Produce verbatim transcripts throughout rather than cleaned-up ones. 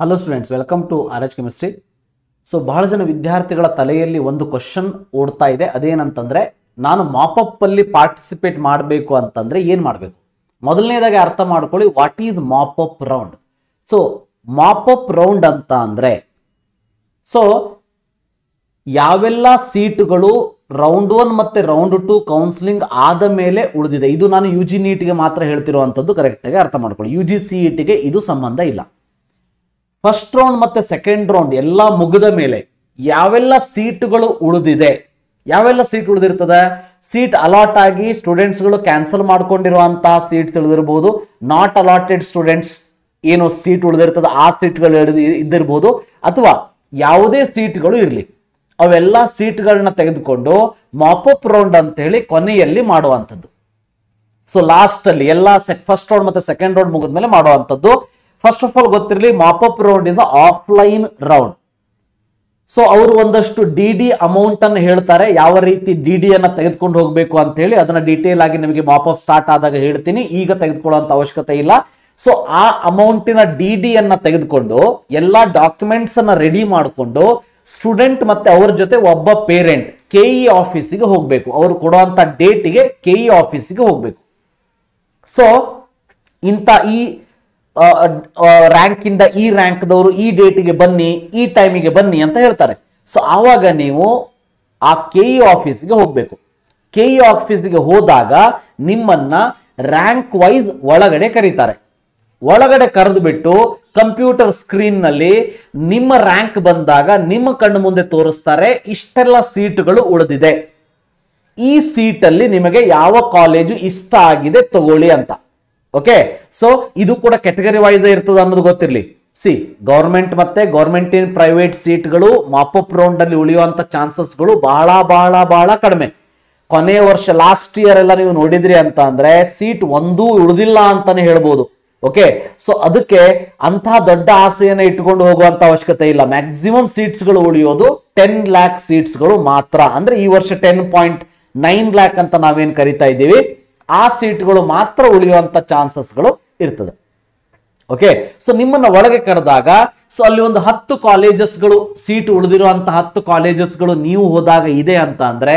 Hello students, welcome to R H Chemistry. So ಬಹಳ ಜನ ವಿದ್ಯಾರ್ಥಿಗಳ ತಲೆಯಲ್ಲಿ ಒಂದು ಕ್ವೆಶ್ಚನ್ ಓಡ್ತಾ ಇದೆ. ಅದೇನಂತಂದ್ರೆ ನಾನು ಮಾಪ್ ಅಪ್ ಅಲ್ಲಿ ಪಾರ್ಟಿಸಿಪೇಟ್ ಮಾಡಬೇಕು ಅಂತಂದ್ರೆ ಏನು ಮಾಡಬೇಕು? ಮೊದಲನೇದಾಗಿ ಅರ್ಥ ಮಾಡ್ಕೊಳ್ಳಿ, what is mop up round. So mop up round ಅಂತ ಅಂದ್ರೆ ಸೋ ಯಾವೆಲ್ಲ ಸೀಟುಗಳು ರೌಂಡ್ ಒಂದು ಮತ್ತೆ ರೌಂಡ್ ಎರಡು ಕೌನ್ಸೆಲಿಂಗ್ ಆದ ಮೇಲೆ ಉಳಿದಿದೆ. ಇದು ನಾನು ಯುಜಿ ನೀಟ್ ಗೆ ಮಾತ್ರ ಹೇಳ್ತಿರೋಂತದ್ದು, ಕರೆಕ್ಟ್ ಆಗಿ ಅರ್ಥ ಮಾಡ್ಕೊಳ್ಳಿ. ಯುಜಿ ಸಿಇಟಿ ಗೆ ಇದು ಸಂಬಂಧ ಇಲ್ಲ. First round ಮತ್ತೆ second round ಎಲ್ಲ ಮುಗಿದ ಮೇಲೆ ಯಾವೆಲ್ಲ ಸೀಟುಗಳು ಉಳಿದಿದೆ, ಯಾವೆಲ್ಲ ಸೀಟ್ ಉಳಿದಿರ್ತದೆ, ಸೀಟ್ ಅಲಾಟ್ ಆಗಿ ಸ್ಟೂಡೆಂಟ್ಸ್ ಗಳು ಕ್ಯಾನ್ಸಲ್ ಮಾಡ್ಕೊಂಡಿರುವಂತ ಸೀಟ್ಸ್ ಉಳಿದಿರಬಹುದು, ನಾಟ್ ಅಲಾಟೆಡ್ ಸ್ಟೂಡೆಂಟ್ಸ್ ಏನೋ ಸೀಟ್ ಉಳಿದಿರ್ತದೆ ಆ ಸೀಟ್ಗಳು ಇದ್ದಿರಬಹುದು, ಅಥವಾ ಯಾವುದೇ ಸೀಟ್ಗಳು ಇರಲಿ, ಅವೆಲ್ಲ ಸೀಟ್ಗಳನ್ನ ತೆಗೆದುಕೊಂಡು ಮಾಪ್ ಅಪ್ ರೌಂಡ್ ಅಂತ ಹೇಳಿ ಕೊನೆಯಲ್ಲಿ ಮಾಡುವಂತದ್ದು. ಸೊ ಲಾಸ್ಟ್ ಅಲ್ಲಿ ಎಲ್ಲ ಫಸ್ಟ್ ರೌಂಡ್ ಮತ್ತೆ ಸೆಕೆಂಡ್ ರೌಂಡ್ ಮುಗಿದ್ಮೇಲೆ ಮಾಡುವಂತದ್ದು. ಫಸ್ಟ್ ಆಫ್ ಆಲ್ ಗೊತ್ತಿರಲಿ, ಮಾಪ್ ಅಪ್ ರೌಂಡ್ ಇಂದ ಆಫ್ಲೈನ್ ರೌಂಡ್. ಸೊ ಅವರು ಒಂದಷ್ಟು ಡಿ ಡಿ ಅಮೌಂಟ್ ಅನ್ನು ಹೇಳ್ತಾರೆ, ಯಾವ ರೀತಿ ಡಿ ಡಿ ಅನ್ನ ತೆಗೆದುಕೊಂಡು ಹೋಗಬೇಕು ಅಂತ ಹೇಳಿ. ಅದನ್ನ ಡೀಟೇಲ್ ಆಗಿ ನಿಮಗೆ ಮಾಪ್ ಅಪ್ ಸ್ಟಾರ್ಟ್ ಆದಾಗ ಹೇಳ್ತೀನಿ, ಈಗ ತೆಗೆದುಕೊಳ್ಳುವಂತ ಅವಶ್ಯಕತೆ ಇಲ್ಲ. ಸೊ ಆ ಅಮೌಂಟಿನ ಡಿ ಡಿ ಅನ್ನ ತೆಗೆದುಕೊಂಡು ಎಲ್ಲಾ ಡಾಕ್ಯುಮೆಂಟ್ಸ್ ಅನ್ನ ರೆಡಿ ಮಾಡಿಕೊಂಡು ಸ್ಟೂಡೆಂಟ್ ಮತ್ತೆ ಅವ್ರ ಜೊತೆ ಒಬ್ಬ ಪೇರೆಂಟ್ ಕೆಇ ಆಫೀಸಿಗೆ ಹೋಗ್ಬೇಕು. ಅವರು ಕೊಡುವಂತ ಡೇಟಿಗೆ ಕೆಇ ಆಫೀಸಿಗೆ ಹೋಗ್ಬೇಕು. ಸೊ ಇಂತ ಈ ರ್ಯಾಂಕ್ ಇಂದ ಈ ರ್ಯಾಂಕ್ ದವರು ಈ ಡೇಟಿಗೆ ಬನ್ನಿ, ಈ ಟೈಮಿಗೆ ಬನ್ನಿ ಅಂತ ಹೇಳ್ತಾರೆ. ಸೊ ಆವಾಗ ನೀವು ಆ ಕೆಇ ಆಫೀಸ್ಗೆ ಹೋಗ್ಬೇಕು. ಕೆಇ ಆಫೀಸ್ಗೆ ಹೋದಾಗ ನಿಮ್ಮನ್ನ ರ್ಯಾಂಕ್ ವೈಸ್ ಒಳಗಡೆ ಕರೀತಾರೆ. ಒಳಗಡೆ ಕರೆದು ಬಿಟ್ಟು ಕಂಪ್ಯೂಟರ್ ಸ್ಕ್ರೀನ್ ನಲ್ಲಿ ನಿಮ್ಮ ರ್ಯಾಂಕ್ ಬಂದಾಗ ನಿಮ್ಮ ಕಣ್ಣು ಮುಂದೆ ತೋರಿಸ್ತಾರೆ, ಇಷ್ಟೆಲ್ಲ ಸೀಟುಗಳು ಉಳಿದಿದೆ, ಈ ಸೀಟಲ್ಲಿ ನಿಮಗೆ ಯಾವ ಕಾಲೇಜು ಇಷ್ಟ ಆಗಿದೆ ತಗೊಳ್ಳಿ ಅಂತ. ಓಕೆ, ಸೊ ಇದು ಕೂಡ ಕೆಟಗರಿ ವೈಸ್ ಇರ್ತದೆ ಅನ್ನೋದು ಗೊತ್ತಿರಲಿ. ಸಿ ಗೌರ್ಮೆಂಟ್ ಮತ್ತೆ ಗೌರ್ಮೆಂಟ್ ಇನ್ ಪ್ರೈವೇಟ್ ಸೀಟ್ಗಳು ಮಾಪ್ ಅಪ್ ರೌಂಡ್ ಅಲ್ಲಿ ಉಳಿಯುವಂತ ಚಾನ್ಸಸ್ಗಳು ಬಹಳ ಬಹಳ ಬಹಳ ಕಡಿಮೆ. ಕೊನೆಯ ವರ್ಷ ಲಾಸ್ಟ್ ಇಯರ್ ಎಲ್ಲ ನೀವು ನೋಡಿದ್ರಿ ಅಂತ ಅಂದ್ರೆ ಸೀಟ್ ಒಂದೂ ಉಳಿದಿಲ್ಲ ಅಂತಾನೆ ಹೇಳ್ಬೋದು. ಓಕೆ, ಸೊ ಅದಕ್ಕೆ ಅಂತಹ ದೊಡ್ಡ ಆಸೆಯನ್ನ ಇಟ್ಕೊಂಡು ಹೋಗುವಂತ ಅವಶ್ಯಕತೆ ಇಲ್ಲ. ಮ್ಯಾಕ್ಸಿಮಮ್ ಸೀಟ್ಸ್ ಗಳು ಉಳಿಯೋದು ಟೆನ್ ಲ್ಯಾಕ್ ಸೀಟ್ಸ್ ಗಳು ಮಾತ್ರ. ಅಂದ್ರೆ ಈ ವರ್ಷ ಟೆನ್ ಪಾಯಿಂಟ್ ನೈನ್ ಲ್ಯಾಕ್ ಅಂತ ನಾವೇನ್ ಕರಿತಾ ಇದ್ದೀವಿ, ಆ ಸೀಟ್ಗಳು ಮಾತ್ರ ಉಳಿಯುವಂತ ಚಾನ್ಸಸ್ಗಳು ಇರ್ತದೆ. ಓಕೆ, ಸೊ ನಿಮ್ಮನ್ನ ಒಳಗೆ ಕರೆದಾಗ ಸೊ ಅಲ್ಲಿ ಒಂದು ಹತ್ತು ಕಾಲೇಜಸ್ಗಳು ಸೀಟ್ ಉಳಿದಿರುವಂತಹ ಹತ್ತು ಕಾಲೇಜಸ್ಗಳು ನೀವು ಹೋದಾಗ ಇದೆ ಅಂತ ಅಂದ್ರೆ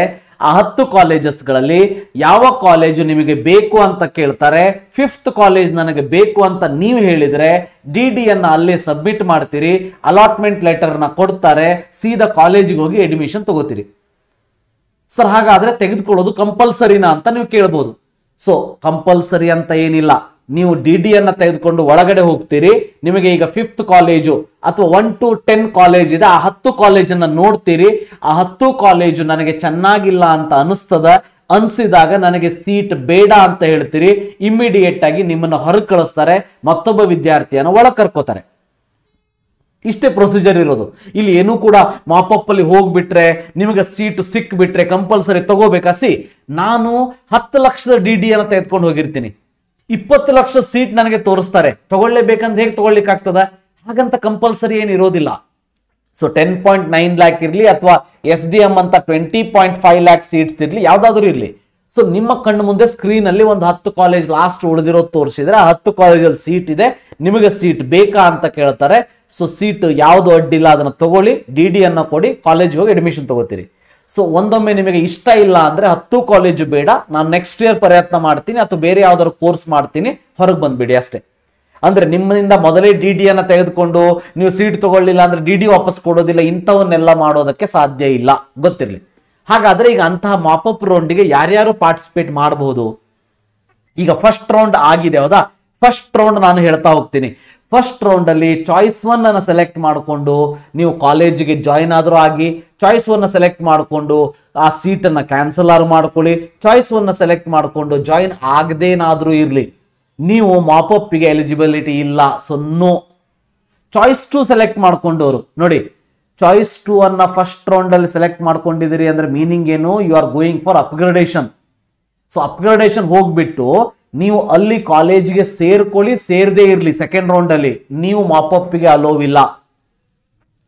ಆ ಹತ್ತು ಕಾಲೇಜಸ್ಗಳಲ್ಲಿ ಯಾವ ಕಾಲೇಜು ನಿಮಗೆ ಬೇಕು ಅಂತ ಕೇಳ್ತಾರೆ. ಫಿಫ್ತ್ ಕಾಲೇಜ್ ನನಗೆ ಬೇಕು ಅಂತ ನೀವು ಹೇಳಿದ್ರೆ ಡಿ ಡಿ ಅನ್ನ ಅಲ್ಲೇ ಸಬ್ಮಿಟ್ ಮಾಡ್ತೀರಿ, ಅಲಾಟ್ಮೆಂಟ್ ಲೆಟರ್ನ ಕೊಡ್ತಾರೆ, ಸೀದಾ ಕಾಲೇಜಿಗೆ ಹೋಗಿ ಅಡ್ಮಿಷನ್ ತಗೋತೀರಿ. ಸರ್ ಹಾಗಾದ್ರೆ ತೆಗೆದುಕೊಳ್ಳೋದು ಕಂಪಲ್ಸರಿನಾ ಅಂತ ನೀವು ಕೇಳ್ಬೋದು. ಸೊ ಕಂಪಲ್ಸರಿ ಅಂತ ಏನಿಲ್ಲ. ನೀವು ಡಿ ಡಿ ಅನ್ನ ತೆಗೆದುಕೊಂಡು ಒಳಗಡೆ ಹೋಗ್ತೀರಿ. ನಿಮಗೆ ಈಗ ಫಿಫ್ತ್ ಕಾಲೇಜು ಅಥವಾ ಒನ್ ಟು ಟೆನ್ ಕಾಲೇಜ್ ಇದೆ, ಆ ಹತ್ತು ಕಾಲೇಜನ್ನ ನೋಡ್ತೀರಿ. ಆ ಹತ್ತು ಕಾಲೇಜು ನನಗೆ ಚೆನ್ನಾಗಿಲ್ಲ ಅಂತ ಅನಿಸ್ತದ, ಅನ್ಸಿದಾಗ ನನಗೆ ಸೀಟ್ ಬೇಡ ಅಂತ ಹೇಳ್ತೀರಿ. ಇಮ್ಮಿಡಿಯೇಟ್ ಆಗಿ ನಿಮ್ಮನ್ನು ಹೊರಗೆ ಕಳಿಸ್ತಾರೆ, ಮತ್ತೊಬ್ಬ ವಿದ್ಯಾರ್ಥಿಯನ್ನು ಒಳಗೆ ಕರ್ಕೋತಾರೆ. ಇಷ್ಟೇ ಪ್ರೊಸೀಜರ್ ಇರೋದು. ಇಲ್ಲಿ ಏನೂ ಕೂಡ ಮಾಪ್ ಅಪ್ ಅಲ್ಲಿ ಹೋಗ್ಬಿಟ್ರೆ ನಿಮಗೆ ಸೀಟು ಸಿಕ್ಬಿಟ್ರೆ ಕಂಪಲ್ಸರಿ ತಗೋಬೇಕಾ? ಸಿ ನಾನು ಹತ್ತು ಲಕ್ಷದ ಡಿ ಡಿ ಅನ್ನ ತೆಗೆದುಕೊಂಡು ಹೋಗಿರ್ತೀನಿ, ಇಪ್ಪತ್ತು ಲಕ್ಷ ಸೀಟ್ ನನಗೆ ತೋರಿಸ್ತಾರೆ, ತಗೊಳ್ಳೇಬೇಕಂತ ಹೇಗೆ ತಗೊಳ್ಳಿಕ್ ಆಗ್ತದ? ಹಾಗಂತ ಕಂಪಲ್ಸರಿ ಏನ್ ಇರೋದಿಲ್ಲ. So ten point nine lakh ಇರ್ಲಿ ಅಥವಾ ಎಸ್ ಡಿ ಎಂ ಅಂತ twenty point five lakh seats ಇರ್ಲಿ, ಯಾವ್ದಾದ್ರು ಇರ್ಲಿ. ಸೊ ನಿಮ್ಮ ಕಣ್ಣು ಮುಂದೆ ಸ್ಕ್ರೀನ್ ಅಲ್ಲಿ ಒಂದು ಹತ್ತು ಕಾಲೇಜ್ ಲಾಸ್ಟ್ ಉಳಿದಿರೋದು ತೋರಿಸಿದ್ರೆ ಆ ಹತ್ತು ಕಾಲೇಜಲ್ಲಿ ಸೀಟ್ ಇದೆ, ನಿಮಗೆ ಸೀಟ್ ಬೇಕಾ ಅಂತ ಕೇಳ್ತಾರೆ. ಸೊ ಸೀಟ್ ಯಾವುದು ಅಡ್ಡಿಲ್ಲ ಅದನ್ನ ತಗೊಳ್ಳಿ, ಡಿ ಡಿ ಅನ್ನ ಕೊಡಿ, ಕಾಲೇಜ್ ಹೋಗಿ ಅಡ್ಮಿಷನ್ ತಗೋತೀರಿ. ಸೊ ಒಂದೊಮ್ಮೆ ನಿಮಗೆ ಇಷ್ಟ ಇಲ್ಲ ಅಂದ್ರೆ ಹತ್ತು ಕಾಲೇಜು ಬೇಡ, ನಾನು ನೆಕ್ಸ್ಟ್ ಇಯರ್ ಪ್ರಯತ್ನ ಮಾಡ್ತೀನಿ ಅಥವಾ ಬೇರೆ ಯಾವ್ದಾದ್ರು ಕೋರ್ಸ್ ಮಾಡ್ತೀನಿ, ಹೊರಗೆ ಬಂದ್ಬಿಡಿ ಅಷ್ಟೇ. ಅಂದ್ರೆ ನಿಮ್ಮಿಂದ ಮೊದಲೇ ಡಿ ಡಿ ಅನ್ನ ತೆಗೆದುಕೊಂಡು ನೀವು ಸೀಟ್ ತಗೊಳ್ಳಿಲ್ಲ ಅಂದ್ರೆ ಡಿ ಡಿ ವಾಪಸ್ ಕೊಡೋದಿಲ್ಲ, ಇಂಥವನ್ನೆಲ್ಲ ಮಾಡೋದಕ್ಕೆ ಸಾಧ್ಯ ಇಲ್ಲ, ಗೊತ್ತಿರಲಿ. ಹಾಗಾದ್ರೆ ಈಗ ಅಂತಹ ಮಾಪ್ ಅಪ್ ರೌಂಡ್ಗೆ ಯಾರ್ಯಾರು ಪಾರ್ಟಿಸಿಪೇಟ್ ಮಾಡಬಹುದು? ಈಗ ಫಸ್ಟ್ ರೌಂಡ್ ಆಗಿದೆ, ಹೌದಾ? ಫಸ್ಟ್ ರೌಂಡ್ ನಾನು ಹೇಳ್ತಾ ಹೋಗ್ತೀನಿ. ಫಸ್ಟ್ ರೌಂಡ್ ಅಲ್ಲಿ ಚಾಯ್ಸ್ ಒನ್ ಅನ್ನ ಸೆಲೆಕ್ಟ್ ಮಾಡಿಕೊಂಡು ನೀವು ಕಾಲೇಜಿಗೆ ಜಾಯಿನ್ ಆದ್ರೂ ಆಗಿ, ಚಾಯ್ಸ್ ಒನ್ ಸೆಲೆಕ್ಟ್ ಮಾಡಿಕೊಂಡು ಆ ಸೀಟ್ ಅನ್ನ ಕ್ಯಾನ್ಸಲ್ ಆದ್ರೂ ಮಾಡ್ಕೊಳ್ಳಿ, ಚಾಯ್ಸ್ ಒನ್ ಸೆಲೆಕ್ಟ್ ಮಾಡಿಕೊಂಡು ಜಾಯಿನ್ ಆಗದೇನಾದ್ರೂ ಇರ್ಲಿ, ನೀವು ಮಾಪ್ ಅಪ್ ಗೆ ಎಲಿಜಿಬಿಲಿಟಿ ಇಲ್ಲ. So no. Choice to select ಮಾಡ್ಕೊಂಡವರು ನೋಡಿ, ಚಾಯ್ಸ್ ಟು ಅನ್ನ ಫಸ್ಟ್ ರೌಂಡ್ ಅಲ್ಲಿ ಸೆಲೆಕ್ಟ್ ಮಾಡ್ಕೊಂಡಿದ್ದೀರಿ ಅಂದ್ರೆ ಮೀನಿಂಗ್ ಏನು? You are going for upgradation. So upgradation ಹೋಗ್ಬಿಟ್ಟು ನೀವು ಅಲ್ಲಿ ಕಾಲೇಜ್ಗೆ ಸೇರ್ಕೊಳ್ಳಿ, ಸೇರದೇ ಇರಲಿ ಸೆಕೆಂಡ್ ರೌಂಡ್ ಅಲ್ಲಿ ನೀವು ಮಾಪ್ ಅಪ್ ಗೆ ಅಲೋವಿಲ್ಲ.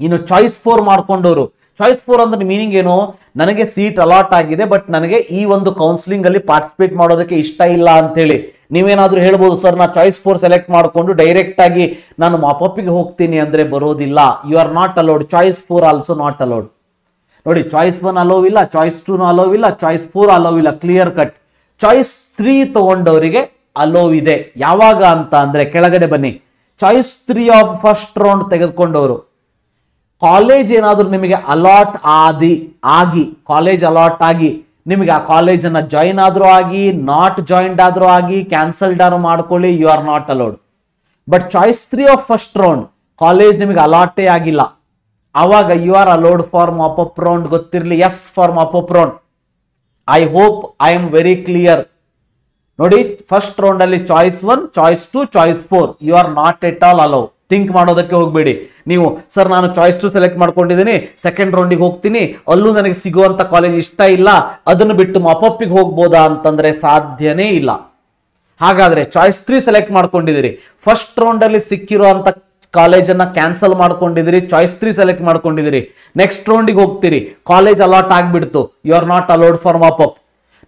ಇನ್ನು ಚಾಯ್ಸ್ ಫೋರ್ ಮಾಡ್ಕೊಂಡವರು ಚಾಯ್ಸ್ ಫೋರ್ ಅಂದ್ರೆ ಮೀನಿಂಗ್ ಏನು, ನನಗೆ ಸೀಟ್ ಅಲಾಟ್ ಆಗಿದೆ ಬಟ್ ನನಗೆ ಈ ಒಂದು ಕೌನ್ಸಿಲಿಂಗ್ ಅಲ್ಲಿ ಪಾರ್ಟಿಸಿಪೇಟ್ ಮಾಡೋದಕ್ಕೆ ಇಷ್ಟ ಇಲ್ಲ ಅಂತ ಹೇಳಿ ನೀವೇನಾದ್ರೂ ಹೇಳ್ಬೋದು ಸರ್ ನಾ ಚಾಯ್ಸ್ ಫೋರ್ ಸೆಲೆಕ್ಟ್ ಮಾಡಿಕೊಂಡು ಡೈರೆಕ್ಟ್ ಆಗಿ ನಾನು ಮಾಪಪ್ಪಿಗೆ ಹೋಗ್ತೀನಿ ಅಂದ್ರೆ ಬರೋದಿಲ್ಲ. You are not allowed. Choice four also not allowed. ನೋಡಿ, ಚಾಯ್ಸ್ ಒನ್ ಅಲೋ ಇಲ್ಲ, ಚಾಯ್ಸ್ ಟೂ ಅಲೋ ಇಲ್ಲ, ಚಾಯ್ಸ್ ಫೋರ್ ಅಲೋ ಇಲ್ಲ, ಕ್ಲಿಯರ್ ಕಟ್. ಚಾಯ್ಸ್ ತ್ರೀ ತಗೊಂಡವರಿಗೆ ಅಲೋ ಇದೆ. ಯಾವಾಗ ಅಂತ ಅಂದ್ರೆ ಕೆಳಗಡೆ ಬನ್ನಿ, choice three of first round ತೆಗೆದುಕೊಂಡವರು ಕಾಲೇಜ್ ಏನಾದರೂ ನಿಮಗೆ ಅಲಾಟ್ ಆದಿ ಆಗಿ ಕಾಲೇಜ್ ಅಲಾಟ್ ಆಗಿ ನಿಮಗೆ ಆ ಕಾಲೇಜನ್ನ ಜಾಯಿನ್ ಆದ್ರೂ ಆಗಿ ನಾಟ್ ಜಾಯಿನ್ಡ್ ಆದ್ರೂ ಆಗಿ ಕ್ಯಾನ್ಸಲ್ಡ್ ಆದ್ರೂ ಮಾಡ್ಕೊಳ್ಳಿ, you are not allowed. But choice three of first round college ನಿಮಗೆ ಅಲಾಟೇ ಆಗಿಲ್ಲ, ಆವಾಗ you are allowed for mop up round. ಗೊತ್ತಿರಲಿ, yes for mop up round. I hope I am very clear. ನೋಡಿ, ಫಸ್ಟ್ ರೌಂಡ್ ಅಲ್ಲಿ choice one, choice two, choice four, you are not at all allow. Think ಮಾಡೋದಕ್ಕೆ ಹೋಗ್ಬೇಡಿ ನೀವು. Sir ನಾನು choice to select ಮಾಡ್ಕೊಂಡಿದ್ದೀನಿ, second ರೌಂಡಿಗೆ ಹೋಗ್ತೀನಿ, ಅಲ್ಲೂ ನನಗೆ ಸಿಗುವಂತ ಕಾಲೇಜ್ ಇಷ್ಟ ಇಲ್ಲ, ಅದನ್ನು ಬಿಟ್ಟು ಮಾಪಪ್ಪಿಗೆ ಹೋಗ್ಬೋದಾ ಅಂತಂದ್ರೆ ಸಾಧ್ಯನೇ ಇಲ್ಲ. ಹಾಗಾದ್ರೆ ಚಾಯ್ಸ್ ತ್ರೀ ಸೆಲೆಕ್ಟ್ ಮಾಡ್ಕೊಂಡಿದ್ದೀರಿ, ಫಸ್ಟ್ ರೌಂಡ್ ಅಲ್ಲಿ ಸಿಕ್ಕಿರುವಂತ ಕಾಲೇಜನ್ನ ಕ್ಯಾನ್ಸಲ್ ಮಾಡ್ಕೊಂಡಿದ್ದೀರಿ, ಚಾಯ್ಸ್ ತ್ರೀ ಸೆಲೆಕ್ಟ್ ಮಾಡ್ಕೊಂಡಿದ್ದೀರಿ, ನೆಕ್ಸ್ಟ್ ರೌಂಡಿಗೆ ಹೋಗ್ತೀರಿ, ಕಾಲೇಜ್ ಅಲಾಟ್ ಆಗ್ಬಿಡ್ತು, you are not allowed for mop up.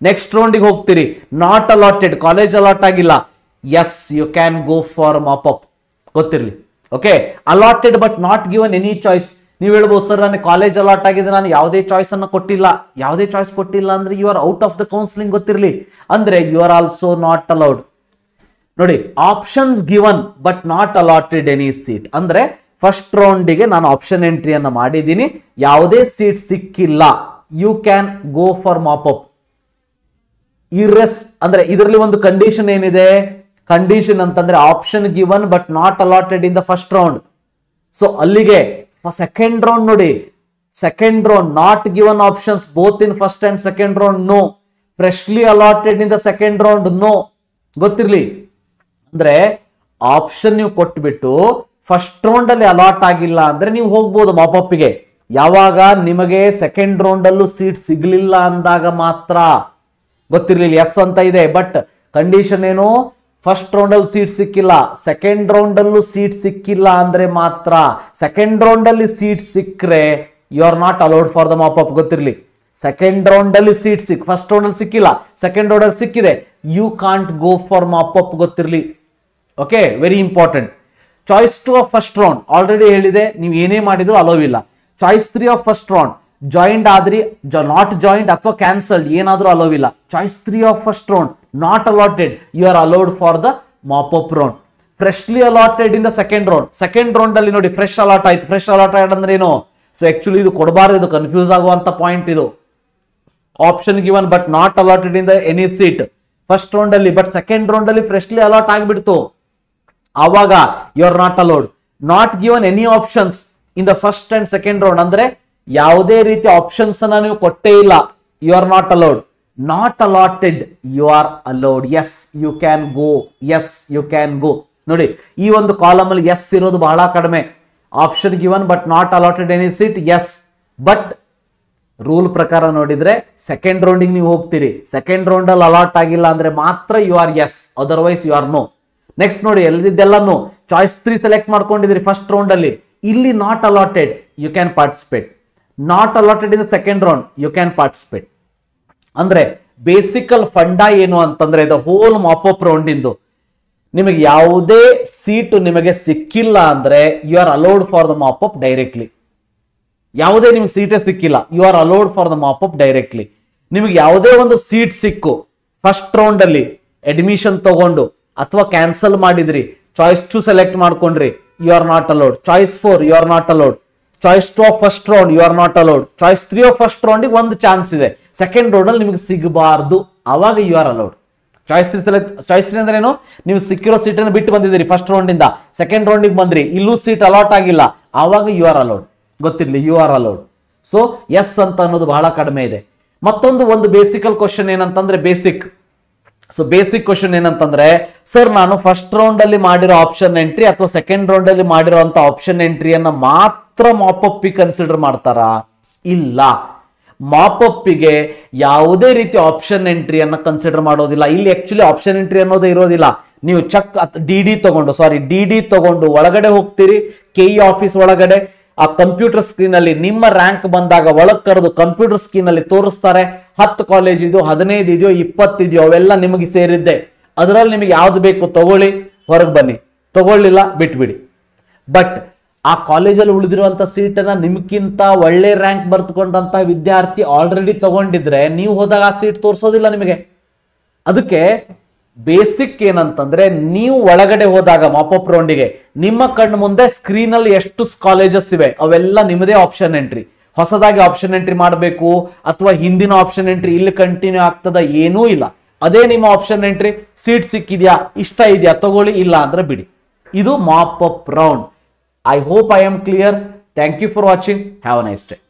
Next ರೌಂಡಿಗೆ ಹೋಗ್ತೀರಿ, ನಾಟ್ ಅಲಾಟೆಡ್, ಕಾಲೇಜ್ ಅಲಾಟ್ ಆಗಿಲ್ಲ, yes you can go for mop up. ಗೊತ್ತಿರಲಿ, okay. Allotted but not given any choice. ನೀವು ಹೇಳ್ಬೋದು ಸರ್ ನನಗೆ ಕಾಲೇಜ್ ಅಲಾಟ್ ಆಗಿದೆ, ನಾನು ಯಾವುದೇ ಚಾಯ್ಸ್ ಅನ್ನು ಕೊಟ್ಟಿಲ್ಲ. ಯಾವುದೇ ಚಾಯ್ಸ್ ಕೊಟ್ಟಿಲ್ಲ ಅಂದ್ರೆ you are out of the counselling. ಗೊತ್ತಿರಲಿ, ಅಂದ್ರೆ you are also not allowed. ನೋಡಿ, options given but not allotted any seat. ಅಂದ್ರೆ ಫಸ್ಟ್ ರೌಂಡಿಗೆ ನಾನು ಆಪ್ಷನ್ ಎಂಟ್ರಿಯನ್ನು ಮಾಡಿದ್ದೀನಿ, ಯಾವುದೇ ಸೀಟ್ ಸಿಕ್ಕಿಲ್ಲ, you can go for mop up. ಇರೆಸ್ ಅಂದ್ರೆ ಇದರಲ್ಲಿ ಒಂದು ಕಂಡೀಷನ್ ಏನಿದೆ, ಕಂಡೀಷನ್ ಅಂತಂದ್ರೆ option given but not allotted in the first round. So ಅಲ್ಲಿಗೆ ಸೆಕೆಂಡ್ ರೌಂಡ್ ನೋಡಿ, second round not given options both in first and second round, no. Freshly allotted in the second round, no. ಗೊತ್ತಿರಲಿ, ಅಂದ್ರೆ option ನೀವು ಕೊಟ್ಬಿಟ್ಟು first round ಅಲ್ಲಿ allot ಆಗಿಲ್ಲ ಅಂದ್ರೆ ನೀವು ಹೋಗ್ಬೋದು ಮಾಪಪ್ಪಿಗೆ. ಯಾವಾಗ ನಿಮಗೆ ಸೆಕೆಂಡ್ ರೌಂಡ್ ಅಲ್ಲೂ ಸೀಟ್ ಸಿಗ್ಲಿಲ್ಲ ಅಂದಾಗ ಮಾತ್ರ. ಗೊತ್ತಿರ್ಲಿಲ್ಲ, ಎಸ್ ಅಂತ ಇದೆ, ಬಟ್ ಕಂಡೀಷನ್ ಏನು, ಫಸ್ಟ್ ರೌಂಡ್ ಅಲ್ಲಿ ಸೀಟ್ ಸಿಕ್ಕಿಲ್ಲ, ಸೆಕೆಂಡ್ ರೌಂಡ್ ಅಲ್ಲೂ ಸೀಟ್ ಸಿಕ್ಕಿಲ್ಲ ಅಂದ್ರೆ ಮಾತ್ರ. ಸೆಕೆಂಡ್ ರೌಂಡ್ ಅಲ್ಲಿ ಸೀಟ್ ಸಿಕ್ಕರೆ you are not allowed for the mop up. ಗೊತ್ತಿರ್ಲಿ, ಸೆಕೆಂಡ್ ರೌಂಡ್ ಅಲ್ಲಿ ಸೀಟ್ ಸಿಕ್ ಫಸ್ಟ್ ರೌಂಡ್ ಅಲ್ಲಿ ಸಿಕ್ಕಿಲ್ಲ, ಸೆಕೆಂಡ್ ರೌಂಡ್ ಅಲ್ಲಿ ಸಿಕ್ಕಿದೆ, you can't go for mop up. ಗೊತ್ತಿರ್ಲಿ, okay, very important. Choice two of first round already ಹೇಳಿದೆ, ನೀವು ಏನೇ ಮಾಡಿದ್ರು ಅಲೋ ಇಲ್ಲ. Choice three of first round joined ಆದ್ರಿ, ನಾಟ್ ಜಾಯಿಂಡ್ ಅಥವಾ ಕ್ಯಾನ್ಸಲ್ಡ್ ಏನಾದ್ರೂ ಅಲೋ ಇಲ್ಲ. Choice three of first round not allotted, you are allowed for the mop up round. Freshly allotted in the second round, second round ಅಲ್ಲಿ ನೋಡಿ fresh allot ಆಯ್ತು. Fresh allot ಅಂದ್ರೆ ಏನು, so actually ಇದು ಕೊಡಬಾರ್ದು, ಇದು ಕನ್ಫ್ಯೂಸ್ ಆಗುವಂತ ಪಾಯಿಂಟ್ ಇದು. Option given but not allotted in the any seat first round ಅಲ್ಲಿ, ಬಟ್ ಸೆಕೆಂಡ್ ರೌಂಡ್ ಅಲ್ಲಿ ಫ್ರೆಶ್ಲಿ ಅಲಾಟ್ ಆಗಿಬಿಡ್ತು, ಆವಾಗ you are not allowed. Not given any options in the first and second round ಅಂದ್ರೆ ಯಾವುದೇ ರೀತಿ options ಅನ್ನ ನೀವು ಕೊಟ್ಟೇ ಇಲ್ಲ, you are not allowed. Not allotted you are allowed. Yes you can go, yes you can go. ನೋಡಿ, ಈ ಒಂದು ಕಾಲಮ್ ಅಲ್ಲಿ ಎಸ್ ಇರೋದು ಬಹಳ ಕಡಿಮೆ. Option given but not allotted any seat, yes. But rule ಪ್ರಕಾರ ನೋಡಿದ್ರೆ ಸೆಕೆಂಡ್ ರೌಂಡಿಗೆ ನೀವು ಹೋಗ್ತೀರಿ, ಸೆಕೆಂಡ್ ರೌಂಡ್ ಅಲ್ಲಿ ಅಲಾಟ್ ಆಗಿಲ್ಲ ಅಂದ್ರೆ ಮಾತ್ರ you are yes, otherwise you are no. Next ನೋಡಿ, ಎಲ್ಲಿದ್ದೆಲ್ಲೂ ಚಾಯ್ಸ್ ತ್ರೀ ಸೆಲೆಕ್ಟ್ ಮಾಡ್ಕೊಂಡಿದ್ರಿ ಫಸ್ಟ್ ರೌಂಡ್ ಅಲ್ಲಿ, ಇಲ್ಲಿ not allotted you can participate, not allotted in the second round you can participate. ಅಂದ್ರೆ ಬೇಸಿಕಲ್ ಫಂಡ ಏನು ಅಂತಂದ್ರೆ ದ ಹೋಲ್ ಮಾಪಪ್ ರೌಂಡ್ ಇಂದು ನಿಮಗೆ ಯಾವುದೇ ಸೀಟು ನಿಮಗೆ ಸಿಕ್ಕಿಲ್ಲ ಅಂದ್ರೆ you are allowed for the mop up directly. ಯಾವುದೇ ನಿಮ್ಗೆ ಸೀಟೇ ಸಿಕ್ಕಿಲ್ಲ, you are allowed for the mop up directly. ನಿಮಗೆ ಯಾವುದೇ ಒಂದು ಸೀಟ್ ಸಿಕ್ಕು ಫಸ್ಟ್ ರೌಂಡ್ ಅಲ್ಲಿ ಅಡ್ಮಿಷನ್ ತಗೊಂಡು ಅಥವಾ ಕ್ಯಾನ್ಸಲ್ ಮಾಡಿದ್ರಿ, ಚಾಯ್ಸ್ ಟು ಸೆಲೆಕ್ಟ್ ಮಾಡ್ಕೊಂಡ್ರಿ, you are not allowed. Choice four you are not allowed. Choice two of first round you are not allowed. Choice three of first ರೌಂಡಿಗೆ ಒಂದು chance ಇದೆ, second round ಅಲ್ಲಿ ನಿಮಗೆ ಸಿಗಬಾರ್ದು, ಆವಾಗ you are allowed. Choice three select choice three ಅಂದ್ರೆ ಏನು, ನೀವು ಸಿಕ್ಕಿರೋ ಸೀಟನ್ನು ಬಿಟ್ಟು ಬಂದಿದ್ದೀರಿ ಫಸ್ಟ್ ರೌಂಡ್ ಇಂದ, ಸೆಕೆಂಡ್ ರೌಂಡಿಗೆ ಬಂದ್ರಿ, ಇಲ್ಲೂ ಸೀಟ್ ಅಲಾಟ್ ಆಗಿಲ್ಲ, ಆವಾಗ ಯು ಆರ್ ಅಲೌಡ್. ಗೊತ್ತಿರಲಿ, you are allowed. So yes ಅಂತ ಅನ್ನೋದು ಬಹಳ ಕಡಿಮೆ ಇದೆ. ಮತ್ತೊಂದು ಒಂದು ಬೇಸಿಕಲ್ ಕ್ವಶನ್ ಏನಂತಂದ್ರೆ ಬೇಸಿಕ್ ಸೊ ಬೇಸಿಕ್ ಕ್ವಶನ್ ಏನಂತಂದ್ರೆ ಸರ್ ನಾನು ಫಸ್ಟ್ ರೌಂಡ್ ಅಲ್ಲಿ ಮಾಡಿರೋ ಆಪ್ಷನ್ ಎಂಟ್ರಿ ಅಥವಾ ಸೆಕೆಂಡ್ ರೌಂಡ್ ಅಲ್ಲಿ ಮಾಡಿರೋಂಥ ಆಪ್ಷನ್ ಎಂಟ್ರಿಯನ್ನ ಮಾತ್ರ ಮಾಪಪ್ಪಿ ಕನ್ಸಿಡರ್ ಮಾಡ್ತಾರಾ? ಇಲ್ಲ, ಮಾಪಪ್ಪಿಗೆ ಯಾವುದೇ ರೀತಿ ಆಪ್ಷನ್ ಎಂಟ್ರಿಯನ್ನ ಕನ್ಸಿಡರ್ ಮಾಡೋದಿಲ್ಲ. ಇಲ್ಲಿ ಆಕ್ಚುಲಿ ಆಪ್ಷನ್ ಎಂಟ್ರಿ ಅನ್ನೋದೇ ಇರೋದಿಲ್ಲ. ನೀವು ಚೆಕ್ ಡಿ ಡಿ ತಗೊಂಡು ಸಾರಿ ಡಿ ಡಿ ತಗೊಂಡು ಒಳಗಡೆ ಹೋಗ್ತೀರಿ, ಕೆಇ ಆಫೀಸ್ ಒಳಗಡೆ ಆ ಕಂಪ್ಯೂಟರ್ ಸ್ಕ್ರೀನ್ ಅಲ್ಲಿ ನಿಮ್ಮ ರ್ಯಾಂಕ್ ಬಂದಾಗ ಒಳಗ್ ಕರೆದು ಕಂಪ್ಯೂಟರ್ ಸ್ಕ್ರೀನ್ ಅಲ್ಲಿ ತೋರಿಸ್ತಾರೆ. ಹತ್ತು ಕಾಲೇಜ್ ಇದೆಯೋ, ಹದಿನೈದು ಇದೆಯೋ, ಇಪ್ಪತ್ತಿದೆಯೋ, ಅವೆಲ್ಲ ನಿಮಗೆ ಸೇರಿದ್ದೆ. ಅದರಲ್ಲಿ ನಿಮಗೆ ಯಾವ್ದು ಬೇಕು ತಗೊಳ್ಳಿ, ಹೊರಗೆ ಬನ್ನಿ. ತಗೊಳ್ಳಿಲ್ಲ ಬಿಟ್ಬಿಡಿ. ಬಟ್ ಆ ಕಾಲೇಜಲ್ಲಿ ಉಳಿದಿರುವಂತ ಸೀಟನ್ನ ನಿಮ್ಗಿಂತ ಒಳ್ಳೆ ರ್ಯಾಂಕ್ ಬರೆದುಕೊಂಡಂತ ವಿದ್ಯಾರ್ಥಿ ಆಲ್ರೆಡಿ ತಗೊಂಡಿದ್ರೆ ನೀವು ಹೋದಾಗ ಆ ಸೀಟ್ ತೋರಿಸೋದಿಲ್ಲ ನಿಮಗೆ. ಅದಕ್ಕೆ ಬೇಸಿಕ್ ಏನಂತಂದ್ರೆ, ನೀವು ಒಳಗಡೆ ಹೋದಾಗ ಮಾಪಪ್ ರೌಂಡಿಗೆ ನಿಮ್ಮ ಕಣ್ಣು ಮುಂದೆ ಸ್ಕ್ರೀನ್ ಅಲ್ಲಿ ಎಷ್ಟು ಕಾಲೇಜಸ್ ಇವೆ ಅವೆಲ್ಲ ನಿಮ್ಮದೇ ಆಪ್ಷನ್ ಎಂಟ್ರಿ. ಹೊಸದಾಗಿ ಆಪ್ಷನ್ ಎಂಟ್ರಿ ಮಾಡಬೇಕು ಅಥವಾ ಹಿಂದಿನ ಆಪ್ಷನ್ ಎಂಟ್ರಿ ಇಲ್ಲಿ ಕಂಟಿನ್ಯೂ ಆಗ್ತದ, ಏನೂ ಇಲ್ಲ. ಅದೇ ನಿಮ್ಮ ಆಪ್ಷನ್ ಎಂಟ್ರಿ. ಸೀಟ್ ಸಿಕ್ಕಿದ್ಯಾ, ಇಷ್ಟ ಇದೆಯಾ ತಗೊಳ್ಳಿ, ಇಲ್ಲ ಅಂದ್ರೆ ಬಿಡಿ. ಇದು mop up round. I hope I am clear. Thank you for watching. Have a nice day.